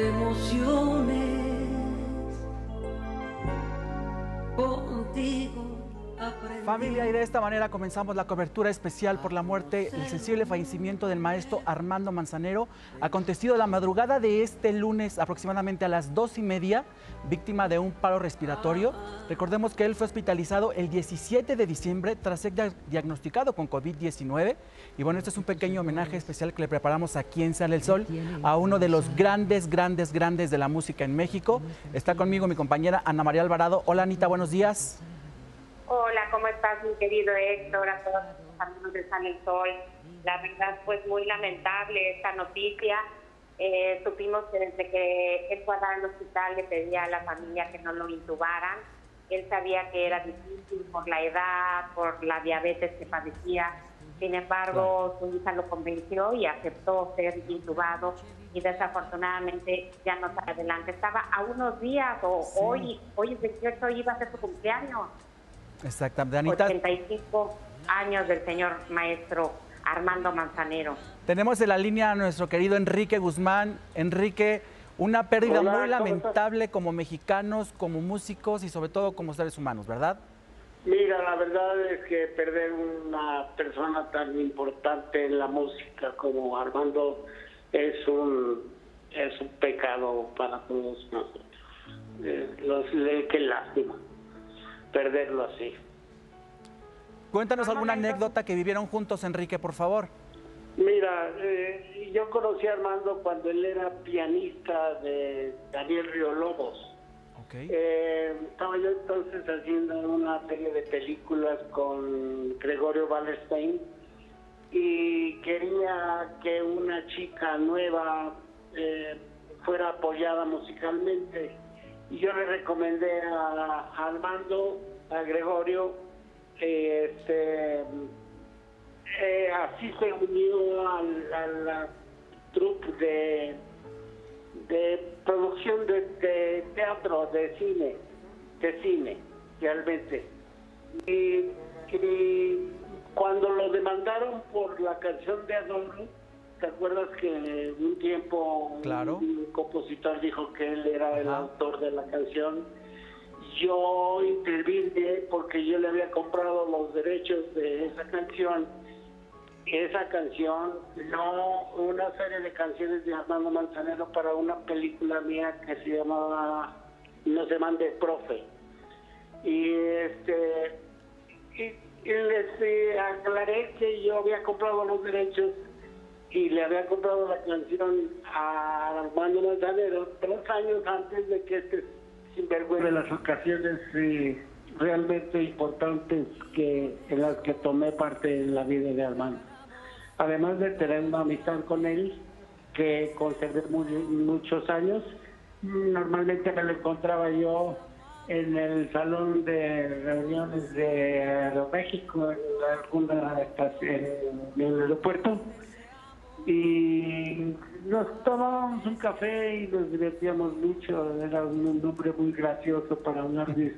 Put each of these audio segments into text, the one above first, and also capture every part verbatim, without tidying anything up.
emociones. Contigo. Familia, y de esta manera comenzamos la cobertura especial por la muerte, el sensible fallecimiento del maestro Armando Manzanero, acontecido la madrugada de este lunes aproximadamente a las dos y media, víctima de un paro respiratorio. Recordemos que él fue hospitalizado el diecisiete de diciembre tras ser diagnosticado con COVID diecinueve. Y bueno, este es un pequeño homenaje especial que le preparamos aquí en Sale el Sol a uno de los grandes, grandes, grandes de la música en México. Está conmigo mi compañera Ana María Alvarado. Hola, Anita, buenos días. Hola, ¿cómo estás, mi querido Héctor? A todos los amigos de Sale el Sol. La verdad, pues muy lamentable esta noticia. Eh, supimos que desde que él fue a dar al hospital le pedía a la familia que no lo intubaran. Él sabía que era difícil por la edad, por la diabetes que padecía. Sin embargo, su hija lo convenció y aceptó ser intubado. Y desafortunadamente ya no sale adelante. Estaba a unos días, o sí. hoy, hoy es veintiocho, iba a ser su cumpleaños. Exactamente, Anita. ochenta y cinco años del señor maestro Armando Manzanero. Tenemos en la línea a nuestro querido Enrique Guzmán. Enrique, una pérdida Hola, muy lamentable estás? como mexicanos, como músicos y sobre todo como seres humanos, ¿verdad? Mira, la verdad es que perder una persona tan importante en la música como Armando es un, es un pecado para todos nosotros. Eh, los, qué lástima perderlo así. Cuéntanos alguna anécdota que vivieron juntos, Enrique, por favor. Mira, eh, yo conocí a Armando cuando él era pianista de Daniel Río Lobos. Okay. Eh, estaba yo entonces haciendo una serie de películas con Gregorio Wallenstein y quería que una chica nueva eh, fuera apoyada musicalmente. Y yo le recomendé a, a Armando, a Gregorio, eh, este, eh, así se unió a la troupe de, de producción de, de teatro, de cine, de cine, realmente. Y, y cuando lo demandaron por la canción de Adorno, ¿te acuerdas que un tiempo claro. un compositor dijo que él era el Ajá. autor de la canción? Yo intervine porque yo le había comprado los derechos de esa canción. Esa canción, no una serie de canciones de Armando Manzanero para una película mía que se llamaba No se mande, profe. Y este y, y les aclaré que yo había comprado los derechos y le había comprado la canción a Armando Manzanero tres años antes de que este sinvergüenza... De las ocasiones eh, realmente importantes que, en las que tomé parte en la vida de Armando. Además de tener una amistad con él, que conservé muy, muchos años, normalmente me lo encontraba yo en el salón de reuniones de Aeroméxico, en, alguna, en el aeropuerto, y nos tomábamos un café y nos divertíamos mucho. Era un hombre muy gracioso para hablar de,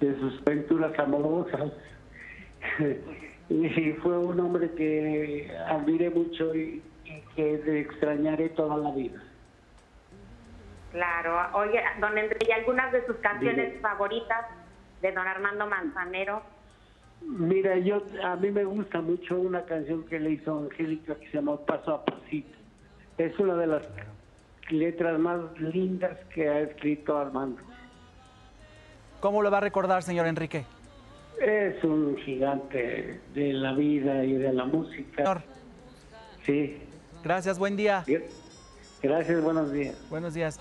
de sus aventuras amorosas y fue un hombre que admiré mucho y, y que extrañaré toda la vida. Claro. Oye, don Enrique, ¿algunas de sus canciones Dime. favoritas de don Armando Manzanero? Mira, yo a mí me gusta mucho una canción que le hizo Angélica que se llamó Paso a Pasito. Es una de las letras más lindas que ha escrito Armando. ¿Cómo lo va a recordar, señor Enrique? Es un gigante de la vida y de la música. Señor. Sí. Gracias, buen día. Gracias, buenos días. Buenos días.